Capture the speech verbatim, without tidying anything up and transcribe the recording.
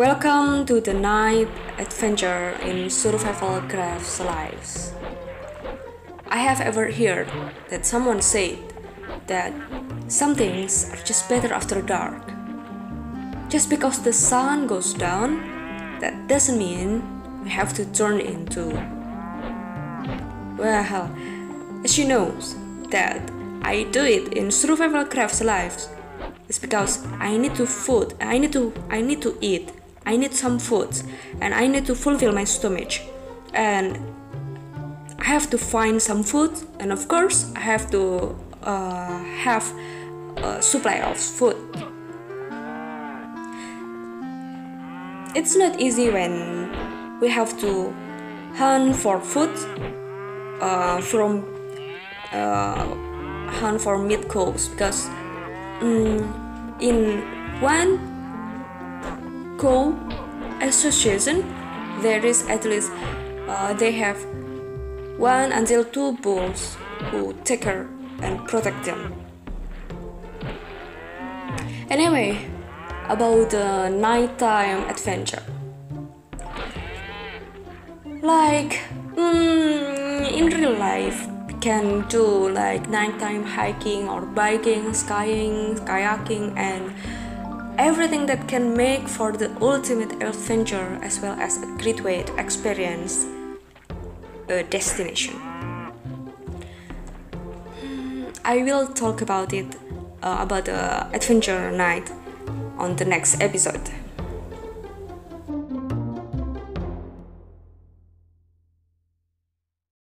Welcome to the ninth adventure in Survival Craft Slice. I have ever heard that someone said that some things are just better after dark. Just because the sun goes down, that doesn't mean we have to turn into. Well, she knows that I do it in Survival Craft Slice. It's because I need to food, I need to, I need to eat. I need some foods and I need to fulfill my stomach, and I have to find some food, and of course I have to uh, have a supply of food. It's not easy when we have to hunt for food uh, from uh, hunt for meat cows, because um, in one co association there is at least uh, they have one until two bulls who take her and protect them. Anyway, about the nighttime adventure, like mm, in real life we can do like nighttime hiking or biking, skiing, kayaking, and everything that can make for the ultimate adventure as well as a great experience, a destination. I will talk about it, uh, about the adventure night on the next episode.